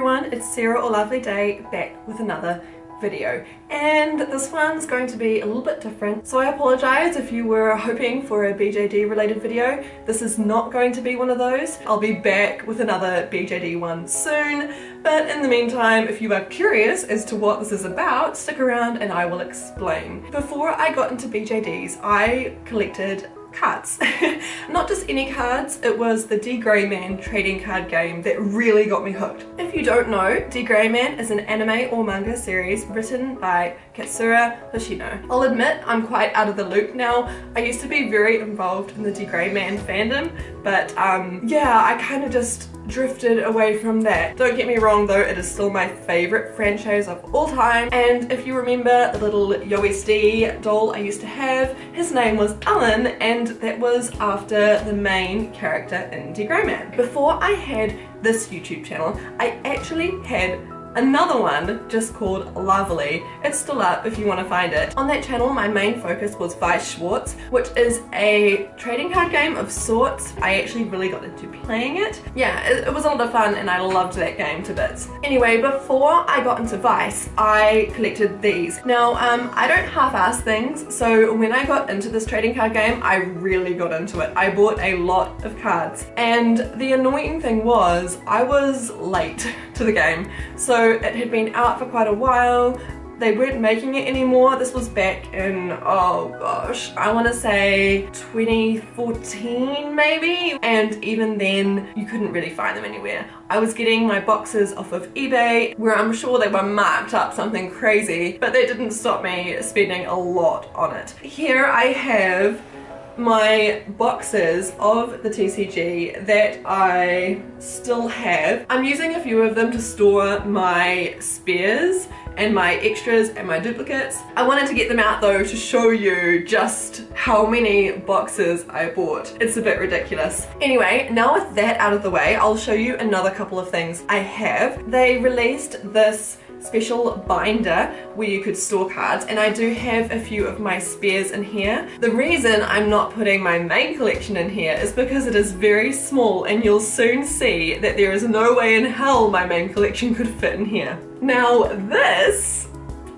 everyone, it's Sarah or LavilyDay back with another video, and this one's going to be a little bit different, so I apologize if you were hoping for a BJD related video. This is not going to be one of those. I'll be back with another BJD one soon, but in the meantime, if you are curious as to what this is about, stick around and I will explain. Before I got into BJDs, I collected cards. Not just any cards, it was the D.Gray-Man trading card game that really got me hooked. If you don't know, D.Gray-Man is an anime or manga series written by Katsura Hoshino. I'll admit I'm quite out of the loop now. I used to be very involved in the D.Gray-Man fandom, but yeah, I kind of just drifted away from that. Don't get me wrong though, it is still my favourite franchise of all time, and if you remember the little YOSD doll I used to have, his name was Allen, and that was after the main character in D.Gray-Man. Before I had this YouTube channel, I actually had another one just called Lavily. It's still up if you want to find it. On that channel my main focus was Weiß Schwarz, which is a trading card game of sorts. I actually really got into playing it. Yeah, it was a lot of fun and I loved that game to bits. Anyway, before I got into Weiß, I collected these. Now I don't half-ass things, so when I got into this trading card game I really got into it. I bought a lot of cards, and the annoying thing was I was late to the game. So it had been out for quite a while, they weren't making it anymore. This was back in, oh gosh, I want to say 2014 maybe, and even then you couldn't really find them anywhere. I was getting my boxes off of eBay, where I'm sure they were marked up something crazy, but that didn't stop me spending a lot on it. Here I have my boxes of the TCG that I still have. I'm using a few of them to store my spares and my extras and my duplicates. I wanted to get them out though to show you just how many boxes I bought. It's a bit ridiculous. Anyway, now with that out of the way, I'll show you another couple of things I have. They released this special binder where you could store cards, and I do have a few of my spares in here. The reason I'm not putting my main collection in here is because it is very small, and you'll soon see that there is no way in hell my main collection could fit in here. Now this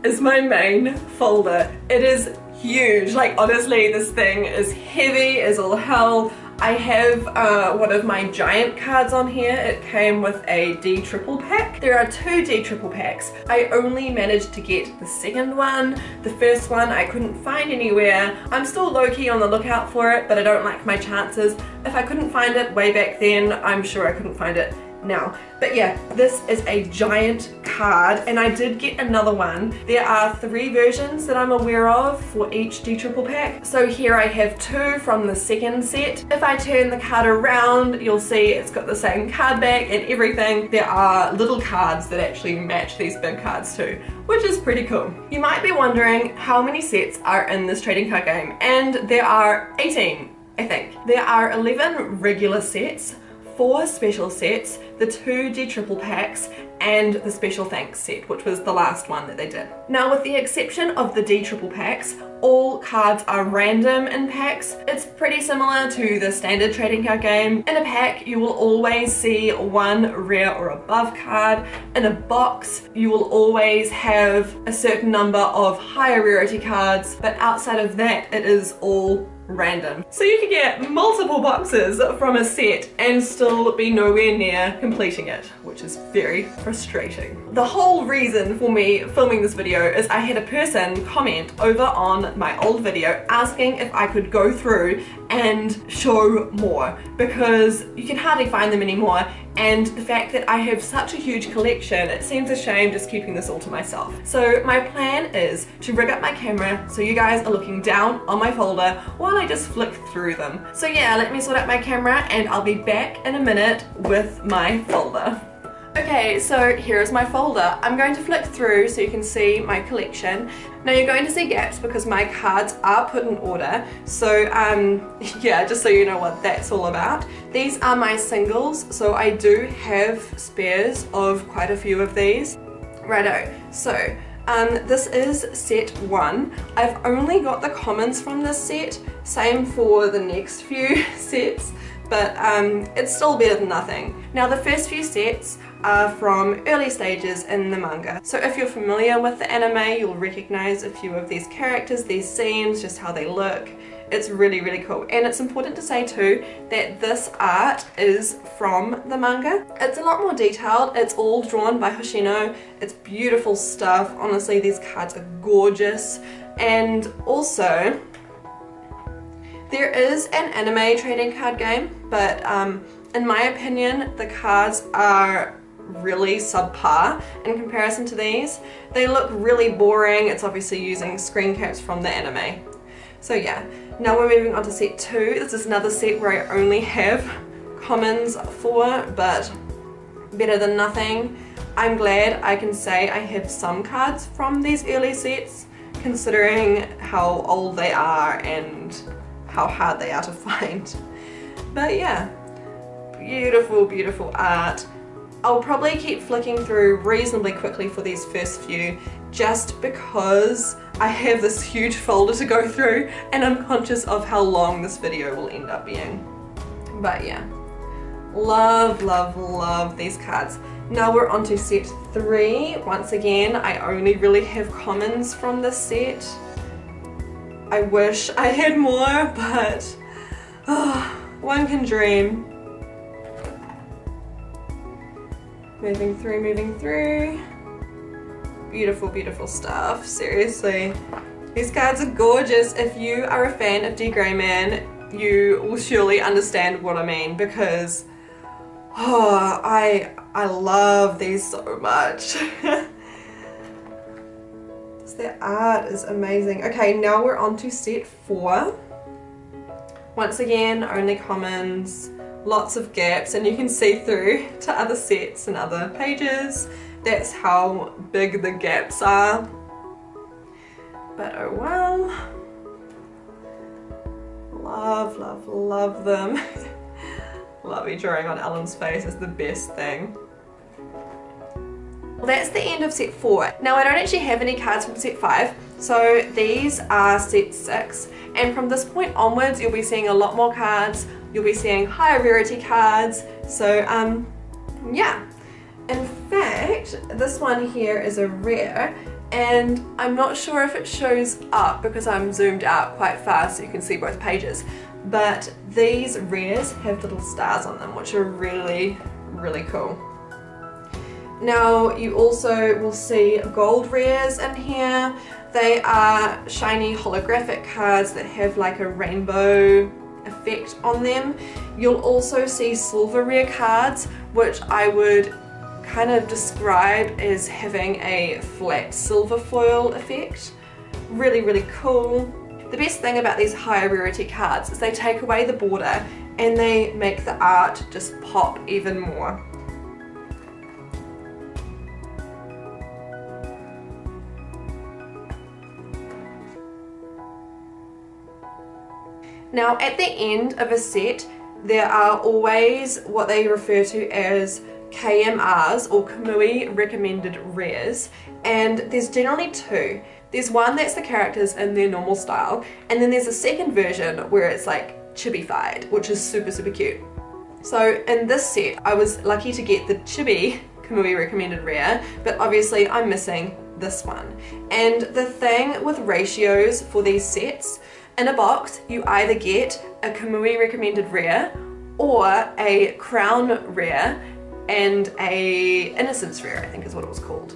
is my main folder. It is huge, like honestly this thing is heavy as all hell. I have one of my giant cards on here. It came with a D triple pack. There are two D triple packs. I only managed to get the second one. The first one I couldn't find anywhere. I'm still low-key on the lookout for it, but I don't like my chances. If I couldn't find it way back then, I'm sure I couldn't find it now. But yeah, this is a giant card, and I did get another one. There are three versions that I'm aware of for each D triple pack. So here I have two from the second set. If I turn the card around, you'll see it's got the same card back and everything. There are little cards that actually match these big cards too, which is pretty cool. You might be wondering how many sets are in this trading card game, and there are 18, I think. There are 11 regular sets, 4 special sets, the 2 D triple packs, and the special thanks set, which was the last one that they did. Now with the exception of the D triple packs, all cards are random in packs. It's pretty similar to the standard trading card game. In a pack you will always see one rare or above card. In a box you will always have a certain number of higher rarity cards, but outside of that it is all random. So you could get multiple boxes from a set and still be nowhere near completing it, which is very frustrating. The whole reason for me filming this video is I had a person comment over on my old video asking if I could go through and show more, because you can hardly find them anymore, and the fact that I have such a huge collection, it seems a shame just keeping this all to myself. So my plan is to rig up my camera so you guys are looking down on my folder while I just flick through them. So yeah, let me sort out my camera and I'll be back in a minute with my folder. Okay, so here is my folder. I'm going to flick through so you can see my collection. Now you're going to see gaps because my cards are put in order, so yeah, just so you know what that's all about. These are my singles, so I do have spares of quite a few of these. Righto, so this is set 1. I've only got the commons from this set, same for the next few sets, but it's still better than nothing. Now the first few sets are from early stages in the manga. So if you're familiar with the anime, you'll recognize a few of these characters, these scenes, just how they look. It's really, really cool. And it's important to say too that this art is from the manga. It's a lot more detailed. It's all drawn by Hoshino. It's beautiful stuff. Honestly, these cards are gorgeous. And also, there is an anime trading card game, but in my opinion, the cards are really subpar in comparison to these. They look really boring. It's obviously using screen caps from the anime. So yeah, now we're moving on to set 2. This is another set where I only have commons 4, but better than nothing. I'm glad I can say I have some cards from these early sets, considering how old they are and how hard they are to find. But yeah, beautiful, beautiful art. I'll probably keep flicking through reasonably quickly for these first few, just because I have this huge folder to go through and I'm conscious of how long this video will end up being. But yeah, love, love, love these cards. Now we're on to set 3. Once again, I only really have commons from this set. I wish I had more, but one can dream. Moving through, moving through. Beautiful, beautiful stuff, seriously. These cards are gorgeous. If you are a fan of D.Gray-Man, you will surely understand what I mean, because I love these so much. Their art is amazing. Okay, now we're on to set 4. Once again, only commons, lots of gaps, and you can see through to other sets and other pages. That's how big the gaps are, but oh well. Love, love, love them. Lavi drawing on Allen's face is the best thing. Well, that's the end of set 4. Now I don't actually have any cards from set 5, so these are set 6, and from this point onwards you'll be seeing a lot more cards. You'll be seeing higher rarity cards, so yeah. In fact, this one here is a rare, and I'm not sure if it shows up because I'm zoomed out quite far so you can see both pages, but these rares have little stars on them, which are really, really cool. Now you also will see gold rares in here. They are shiny holographic cards that have like a rainbow effect on them. You'll also see silver rare cards, which I would kind of describe as having a flat silver foil effect. Really, really cool. The best thing about these higher rarity cards is they take away the border and they make the art just pop even more. Now at the end of a set, there are always what they refer to as KMRs, or Kamui Recommended Rares, and there's generally 2. There's one that's the characters in their normal style, and then there's a second version where it's like chibi-fied, which is super, super cute. So in this set, I was lucky to get the chibi Kamui Recommended Rare, but obviously I'm missing this one. And the thing with ratios for these sets, in a box, you either get a Kamui Recommended Rare, or a Crown Rare, and a Innocence Rare, I think is what it was called.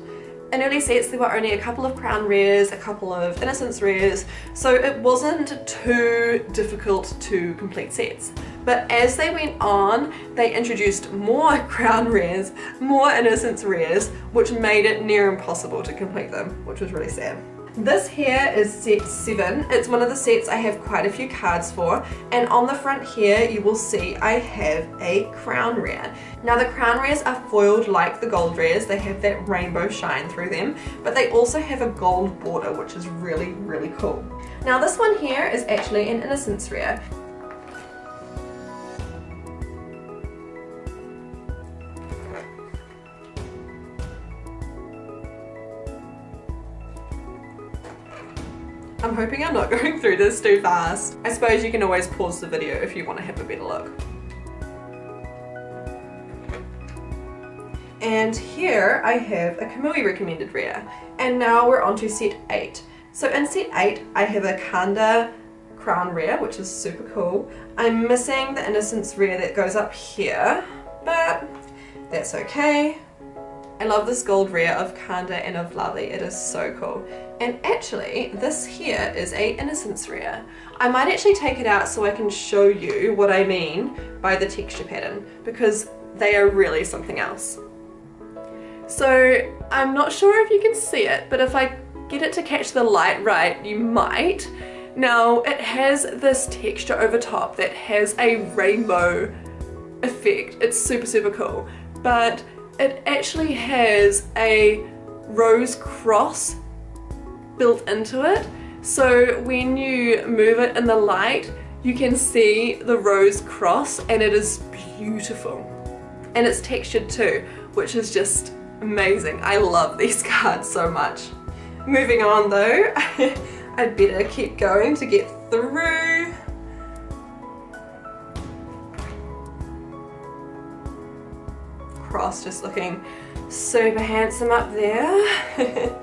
In early sets, there were only a couple of Crown Rares, a couple of Innocence Rares, so it wasn't too difficult to complete sets. But as they went on, they introduced more Crown Rares, more Innocence Rares, which made it near impossible to complete them, which was really sad. This here is set 7. It's one of the sets I have quite a few cards for, and on the front here you will see I have a Crown Rare. Now the Crown Rares are foiled like the gold rares. They have that rainbow shine through them, but they also have a gold border, which is really, really cool. Now this one here is actually an Innocence Rare. I'm hoping I'm not going through this too fast. I suppose you can always pause the video if you want to have a better look. And here I have a Kamui recommended rare. And now we're on to set 8. So in set 8 I have a Kanda crown rare, which is super cool. I'm missing the innocence rare that goes up here, but that's okay. I love this gold rare of Kanda and of Lali, it is so cool. And actually this here is a innocence rare. I might actually take it out so I can show you what I mean by the texture pattern, because they are really something else. So I'm not sure if you can see it, but if I get it to catch the light right, you might. Now it has this texture over top that has a rainbow effect. It's super cool, but it actually has a rose cross built into it, so when you move it in the light you can see the rose cross, and it is beautiful, and it's textured too, which is just amazing. I love these cards so much. Moving on though, I'd better keep going to get through. Cross just looking super handsome up there.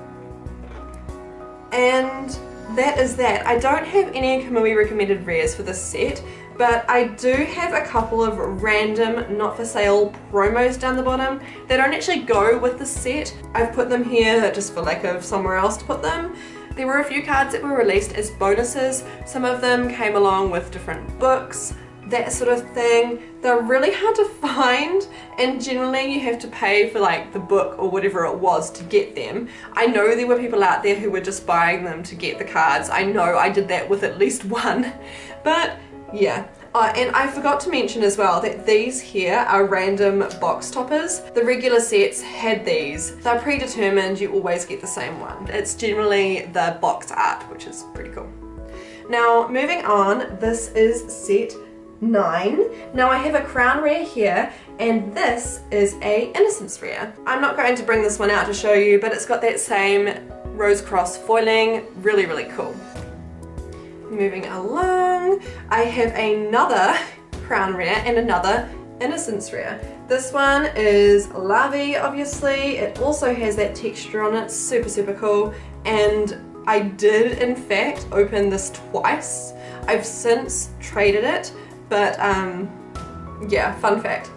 And that is that. I don't have any Kamui recommended rares for this set, but I do have a couple of random not for sale promos down the bottom. They don't actually go with the set. I've put them here just for lack of somewhere else to put them. There were a few cards that were released as bonuses. Some of them came along with different books, that sort of thing. They're really hard to find, and generally you have to pay for like the book or whatever it was to get them. I know there were people out there who were just buying them to get the cards. I know I did that with at least one, but yeah. And I forgot to mention as well that these here are random box toppers. The regular sets had these. They're predetermined, you always get the same one. It's generally the box art, which is pretty cool. Now moving on, this is set 9. Now I have a crown rare here, and this is a innocence rare. I'm not going to bring this one out to show you, but it's got that same rose cross foiling, really cool. Moving along, I have another crown rare and another innocence rare. This one is Lavi, obviously. It also has that texture on it, super cool, and I did in fact open this twice. I've since traded it, but yeah, fun fact.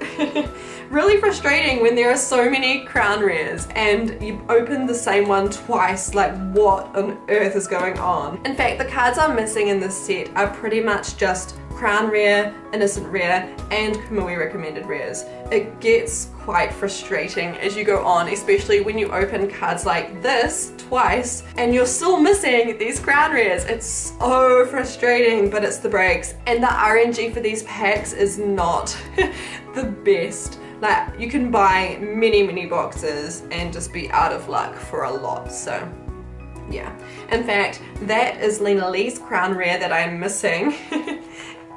Really frustrating when there are so many crown rares and you open the same one twice. Like, what on earth is going on? In fact, the cards I'm missing in this set are pretty much just crown rare, innocent rare, and Kamui recommended rares. It gets quite frustrating as you go on, especially when you open cards like this twice and you're still missing these crown rares. It's so frustrating, but it's the breaks, and the RNG for these packs is not the best. Like, you can buy many boxes and just be out of luck for a lot, so yeah. In fact, that is Lenalee's crown rare that I'm missing.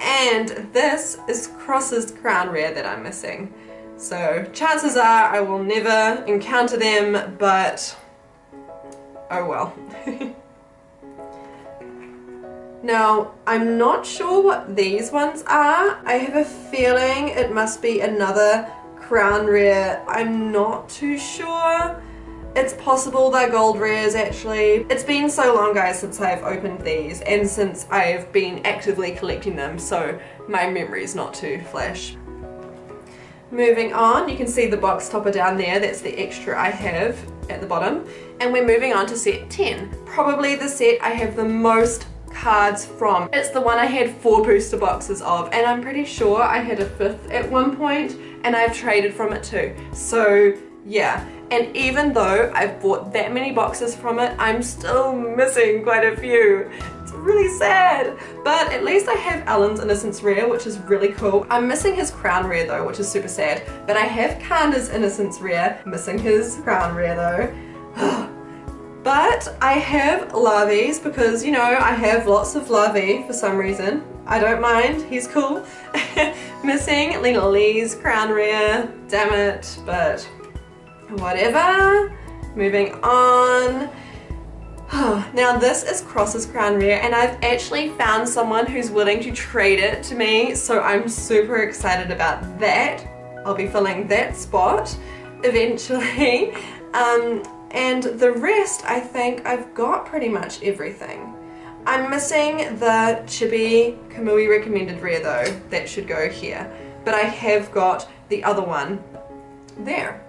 And this is Cross's crown rare that I'm missing. So chances are I will never encounter them, but oh well. Now, I'm not sure what these ones are. I have a feeling it must be another crown rare. I'm not too sure. It's possible they're gold rares actually. It's been so long, guys, since I've opened these and since I've been actively collecting them, so my memory is not too flash. Moving on, you can see the box topper down there. That's the extra I have at the bottom. And we're moving on to set 10. Probably the set I have the most cards from. It's the one I had 4 booster boxes of, and I'm pretty sure I had a 5th at one point, and I've traded from it too. So yeah. And even though I've bought that many boxes from it, I'm still missing quite a few. It's really sad. But at least I have Allen's innocence rare, which is really cool. I'm missing his crown rare though, which is super sad. But I have Kanda's innocence rare, missing his crown rare though. But I have Lavi's because, you know, I have lots of Lavi for some reason. I don't mind, he's cool. Missing Lenalee's crown rare, damn it, but whatever. Moving on. Now this is Cross's crown rare, and I've actually found someone who's willing to trade it to me, so I'm super excited about that. I'll be filling that spot. eventually. And the rest, I think I've got pretty much everything. I'm missing the Chibi Kamui recommended rare though, that should go here, but I have got the other one there.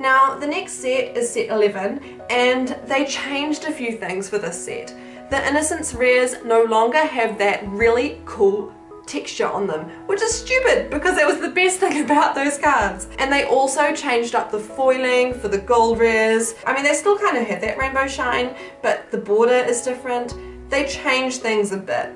Now the next set is set 11, and they changed a few things for this set. The Innocence rares no longer have that really cool texture on them, which is stupid because that was the best thing about those cards. And they also changed up the foiling for the gold rares. I mean, they still kind of have that rainbow shine, but the border is different. They changed things a bit.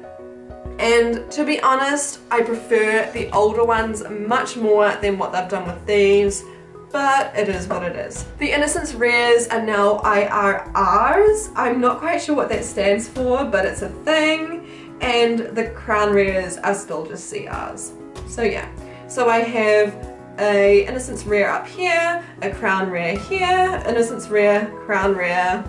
And to be honest, I prefer the older ones much more than what they've done with these, but it is what it is. The Innocence rares are now IRRs. I'm not quite sure what that stands for, but it's a thing. And the crown rares are still just CRs. So yeah, so I have a Innocence rare up here, a crown rare here, Innocence rare, crown rare.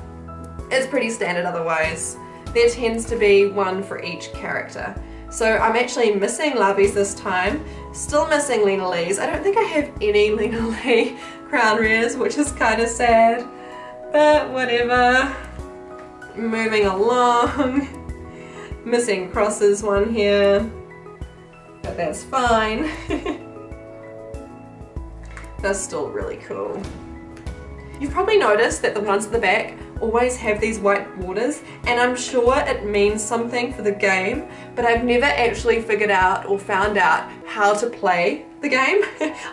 It's pretty standard otherwise. There tends to be one for each character. So I'm actually missing Lavi's this time, still missing Lenalee's. I don't think I have any Lenalee crown rares, which is kind of sad, but whatever. Moving along. Missing Cross's one here, but that's fine. That's still really cool. You've probably noticed that the ones at the back always have these white borders, and I'm sure it means something for the game, but I've never actually figured out or found out how to play the game.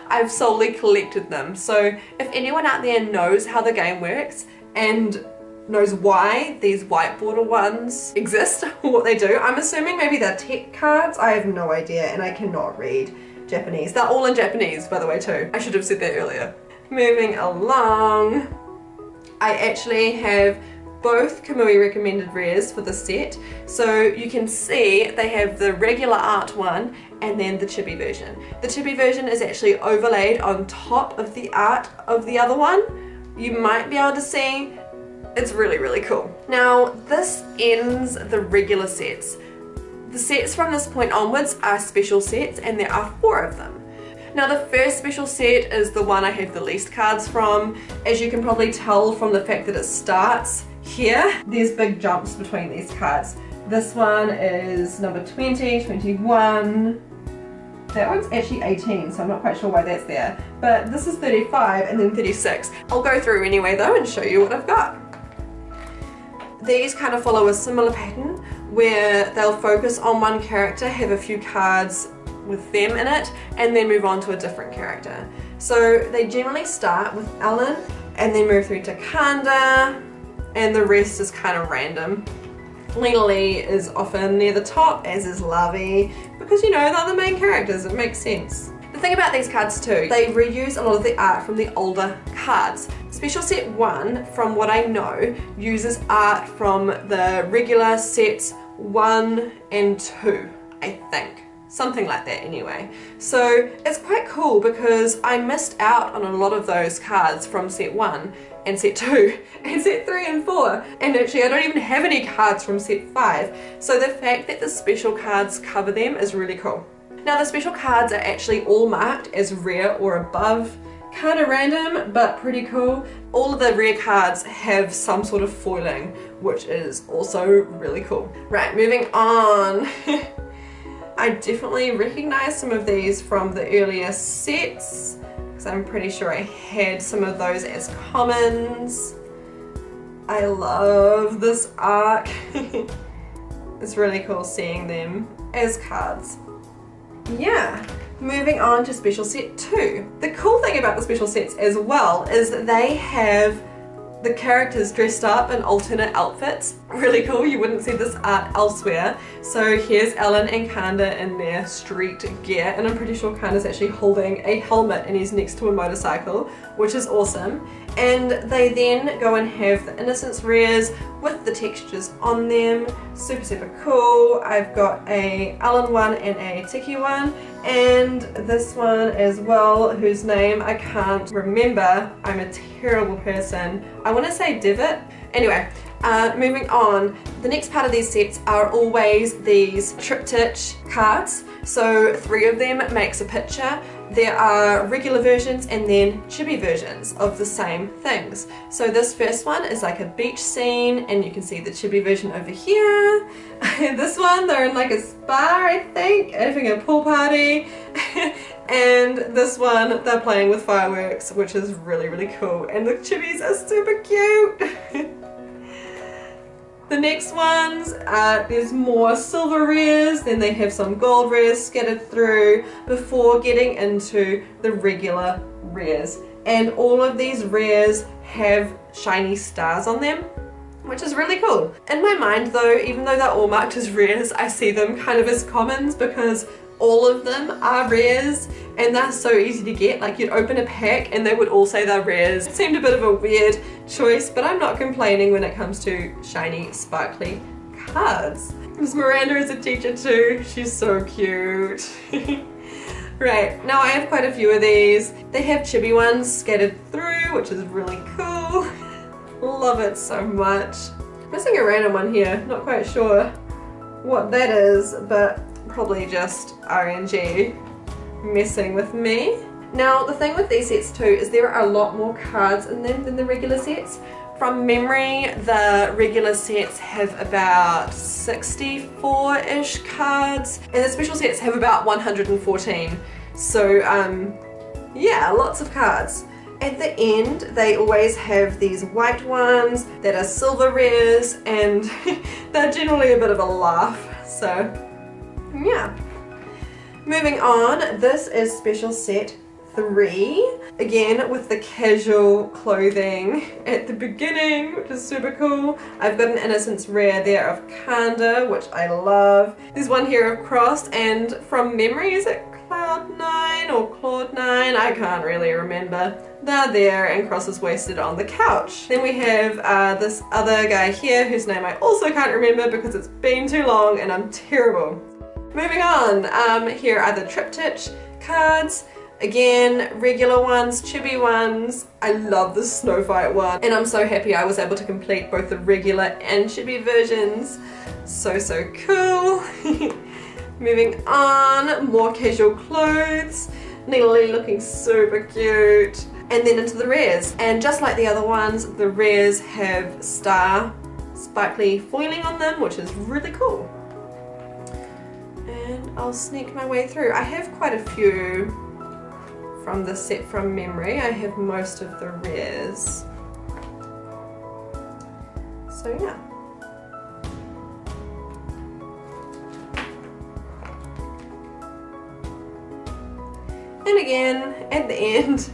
I've solely collected them, so if anyone out there knows how the game works and knows why these white border ones exist or what they do. I'm assuming maybe they're tech cards. I have no idea, and I cannot read Japanese. They're all in Japanese, by the way, too. I should have said that earlier. Moving along, I actually have both Kamui recommended rares for the set. So you can see they have the regular art one and then the chibi version. The chibi version is actually overlaid on top of the art of the other one. You might be able to see. It's really, really cool. Now, this ends the regular sets. The sets from this point onwards are special sets, and there are 4 of them. Now, the first special set is the one I have the least cards from. As you can probably tell from the fact that it starts here, there's big jumps between these cards. This one is number 20, 21. That one's actually 18, so I'm not quite sure why that's there. But this is 35 and then 36. I'll go through anyway though and show you what I've got. These kind of follow a similar pattern where they'll focus on one character, have a few cards with them in it, and then move on to a different character. So they generally start with Allen and then move through to Kanda, and the rest is kind of random. Lenalee is often near the top, as is Lavi, because you know they're the main characters, it makes sense. The thing about these cards too, they reuse a lot of the art from the older cards. Special set 1, from what I know, uses art from the regular sets 1 and 2, I think. Something like that anyway. So it's quite cool because I missed out on a lot of those cards from set 1 and set 2 and set 3 and 4, and actually I don't even have any cards from set 5. So the fact that the special cards cover them is really cool. Now the special cards are actually all marked as rare or above. Kind of random, but pretty cool. All of the rare cards have some sort of foiling, which is also really cool. Right, moving on. I definitely recognize some of these from the earlier sets, because I'm pretty sure I had some of those as commons. I love this arc. It's really cool seeing them as cards. Yeah. Moving on to special set 2. The cool thing about the special sets as well is that they have the characters dressed up in alternate outfits. Really cool, you wouldn't see this art elsewhere. So here's Allen and Kanda in their street gear, and I'm pretty sure Kanda's actually holding a helmet and he's next to a motorcycle, which is awesome. And they then go and have the Innocence rares with the textures on them. Super, super cool. I've got a Allen one and a Tiki one, and this one as well, whose name I can't remember. I'm a terrible person. I want to say Devit. Anyway, Moving on, the next part of these sets are always these triptych cards. So 3 of them makes a picture. There are regular versions and then chibi versions of the same things. So this first one is like a beach scene, and you can see the chibi version over here. This one, they're in like a spa, I think, having a pool party. And this one, they're playing with fireworks, which is really, really cool. And the chibis are super cute. The next ones, there's more silver rares, then they have some gold rares scattered through before getting into the regular rares. And all of these rares have shiny stars on them, which is really cool. In my mind though, even though they're all marked as rares, I see them kind of as commons because all of them are rares and they're so easy to get. Like, you'd open a pack and they would all say they're rares. It seemed a bit of a weird choice, but I'm not complaining when it comes to shiny, sparkly cards. Miss Miranda is a teacher too. She's so cute. Right, now I have quite a few of these. They have chibi ones scattered through, which is really cool. Love it so much. I'm missing a random one here. Not quite sure what that is, but probably just RNG messing with me. Now the thing with these sets too is there are a lot more cards in them than the regular sets. From memory, the regular sets have about 64-ish cards and the special sets have about 114. So yeah, lots of cards. At the end, they always have these white ones that are silver rares, and they're generally a bit of a laugh, so yeah. Moving on, this is special set 3. Again, with the casual clothing at the beginning, which is super cool. I've got an Innocence Rare there of Kanda, which I love. There's one here of Cross, and from memory, is it Cloud 9 or Claude 9? I can't really remember. They're there, and Cross is wasted on the couch. Then we have this other guy here, whose name I also can't remember because it's been too long and I'm terrible. Moving on, here are the triptych cards. Again, regular ones, chibi ones. I love the snow fight one, and I'm so happy I was able to complete both the regular and chibi versions. So, so cool. Moving on, more casual clothes. Lenalee looking super cute. And then into the rares. And just like the other ones, the rares have star sparkly foiling on them, which is really cool. And I'll sneak my way through. I have quite a few from the set from memory. I have most of the rares. So yeah. And again, at the end,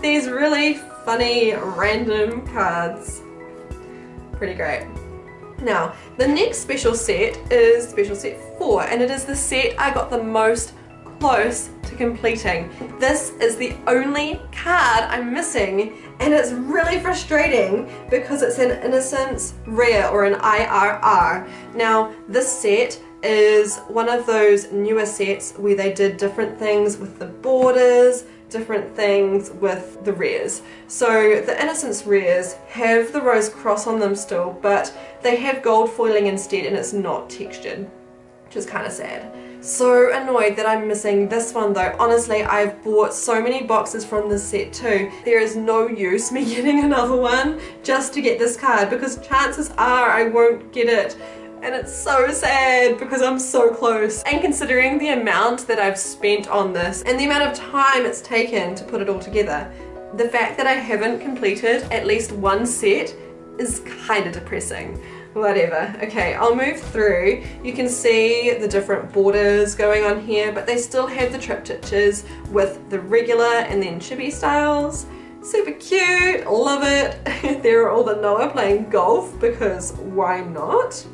these really funny random cards. Pretty great. Now, the next special set is special set 4, and it is the set I got the most close to completing. This is the only card I'm missing, and it's really frustrating because it's an Innocence Rare, or an IRR. Now, this set is one of those newer sets where they did different things with the borders, different things with the rares. So the Innocence Rares have the Rose Cross on them still, but they have gold foiling instead, and it's not textured, which is kind of sad. So annoyed that I'm missing this one though. Honestly, I've bought so many boxes from this set too. There is no use me getting another one just to get this card, because chances are I won't get it. And it's so sad because I'm so close. And considering the amount that I've spent on this and the amount of time it's taken to put it all together, the fact that I haven't completed at least one set is kind of depressing. Whatever. Okay, I'll move through. You can see the different borders going on here, but they still have the triptychs with the regular and then chibi styles. Super cute, love it. There are all the Noah playing golf because why not?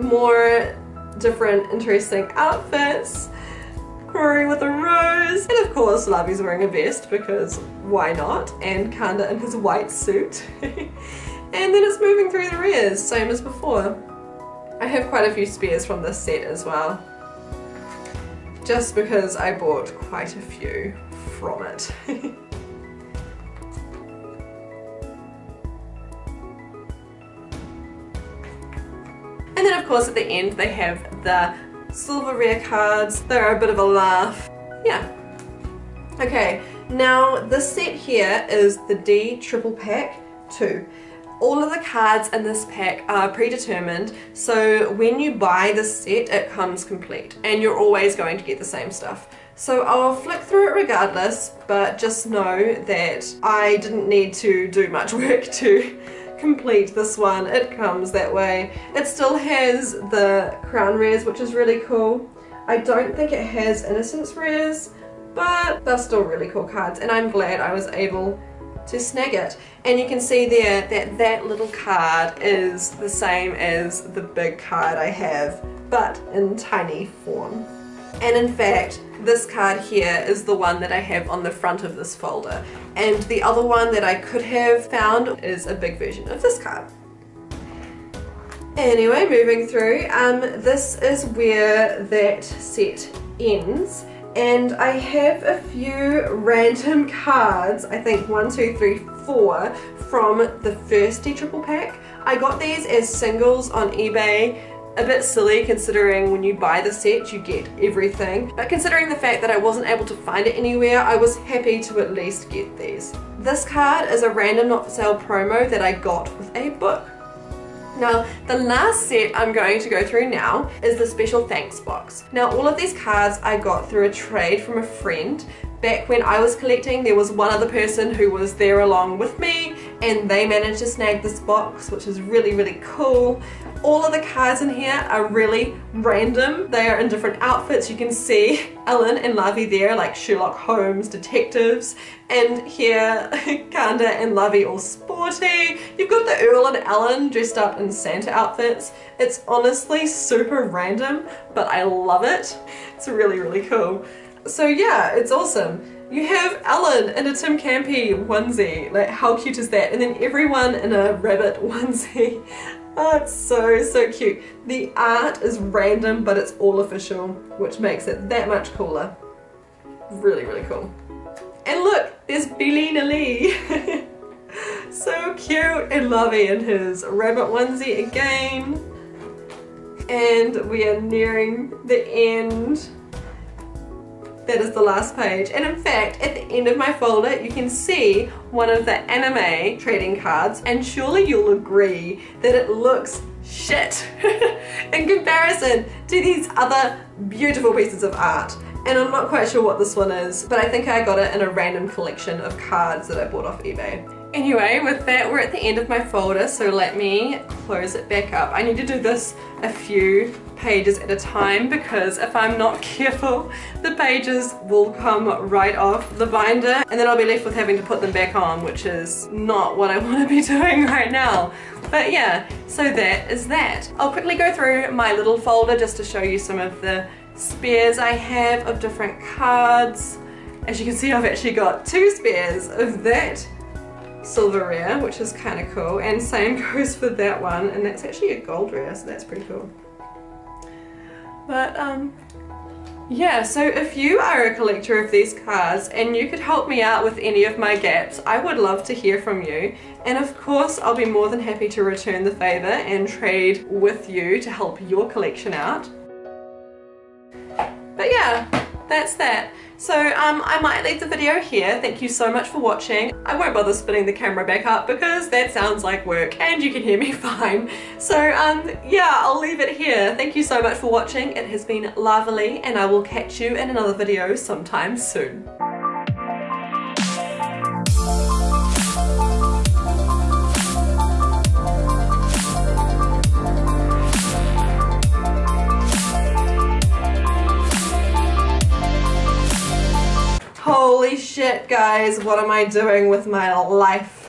More different interesting outfits. Rory with a rose, and of course Lavi's wearing a vest because why not, and Kanda in his white suit. And then it's moving through the rares, same as before. I have quite a few spares from this set as well, just because I bought quite a few from it. of course at the end they have the silver rare cards. They're a bit of a laugh. Yeah. Okay, now this set here is the D triple pack 2. All of the cards in this pack are predetermined, so when you buy this set it comes complete and you're always going to get the same stuff. So I'll flick through it regardless, but just know that I didn't need to do much work to complete this one. It comes that way. It still has the Crown Rares, which is really cool. I don't think it has Innocence Rares, but they're still really cool cards and I'm glad I was able to snag it. And you can see there that that little card is the same as the big card I have, but in tiny form. And in fact, this card here is the one that I have on the front of this folder. And the other one that I could have found is a big version of this card. Anyway, moving through, this is where that set ends. And I have a few random cards, I think 1, 2, 3, 4, from the first D triple pack. I got these as singles on eBay. A bit silly considering when you buy the set you get everything, but considering the fact that I wasn't able to find it anywhere, I was happy to at least get these. This card is a random not for sale promo that I got with a book. Now, the last set I'm going to go through now is the special thanks box. Now, all of these cards I got through a trade from a friend. Back when I was collecting, there was one other person who was there along with me, and they managed to snag this box, which is really, really cool. All of the cards in here are really random. They are in different outfits. You can see Allen and Lavi there, like Sherlock Holmes detectives. And here, Kanda and Lavi all sporty. You've got the Earl and Allen dressed up in Santa outfits. It's honestly super random, but I love it. It's really, really cool. So yeah, it's awesome. You have Allen in a Tim Campy onesie. Like, how cute is that? And then everyone in a rabbit onesie. Oh, it's so, so cute. The art is random, but it's all official, which makes it that much cooler. Really, really cool. And look, there's Billina Lee. So cute. And Lavi in his rabbit onesie again. And we are nearing the end. That is the last page, and in fact at the end of my folder you can see one of the anime trading cards, and surely you'll agree that it looks shit in comparison to these other beautiful pieces of art. And I'm not quite sure what this one is, but I think I got it in a random collection of cards that I bought off eBay. Anyway, with that we're at the end of my folder, so let me close it back up. I need to do this a few pages at a time because if I'm not careful the pages will come right off the binder and then I'll be left with having to put them back on, which is not what I want to be doing right now. But yeah, so that is that. I'll quickly go through my little folder just to show you some of the spares I have of different cards. As you can see, I've actually got 2 spares of that silver rare, which is kind of cool, and same goes for that one, and that's actually a gold rare, so that's pretty cool. But yeah, so if you are a collector of these cards and you could help me out with any of my gaps, I would love to hear from you. And of course I'll be more than happy to return the favor and trade with you to help your collection out. But yeah, that's that. So I might leave the video here. Thank you so much for watching. I won't bother spinning the camera back up because that sounds like work and you can hear me fine. So yeah, I'll leave it here. Thank you so much for watching. It has been Lavi and I will catch you in another video sometime soon. Holy shit guys, what am I doing with my life?